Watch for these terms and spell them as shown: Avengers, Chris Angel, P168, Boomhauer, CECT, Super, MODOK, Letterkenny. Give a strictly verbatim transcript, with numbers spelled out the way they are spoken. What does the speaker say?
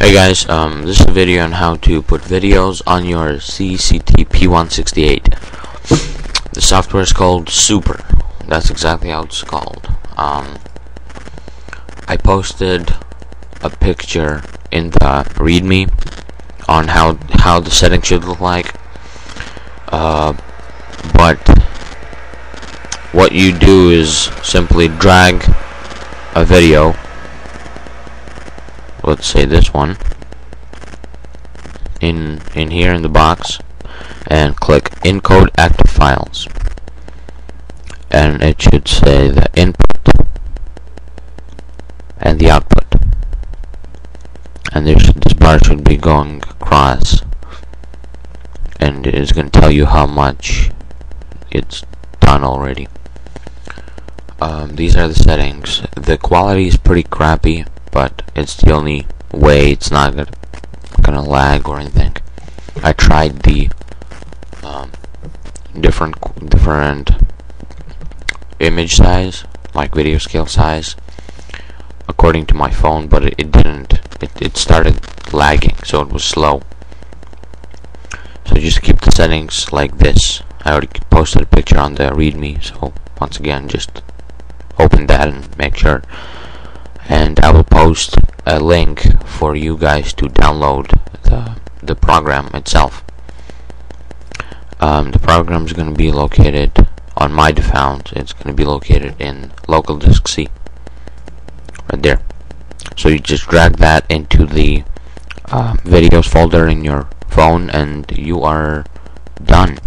Hey guys, um, this is a video on how to put videos on your C E C T P one sixty-eight. The software is called Super. That's exactly how it's called. Um, I posted a picture in the README on how how the settings should look like. Uh, but what you do is simply drag a video. Let's say this one in in here in the box, and click encode active files, and it should say the input and the output, and this, this bar should be going across, and it is going to tell you how much it's done already. Um, these are the settings. The quality is pretty crappy, but it's the only way. It's not gonna, gonna lag or anything. I tried the um, different different image size, like video scale size, according to my phone, but it, it didn't. It, it started lagging, so it was slow. So just keep the settings like this. I already posted a picture on the README, so once again, just open that and make sure. And I will post a link for you guys to download the, the program itself. Um, the program is going to be located on my account. It's going to be located in local disk C, right there. So you just drag that into the uh, videos folder in your phone, and you are done.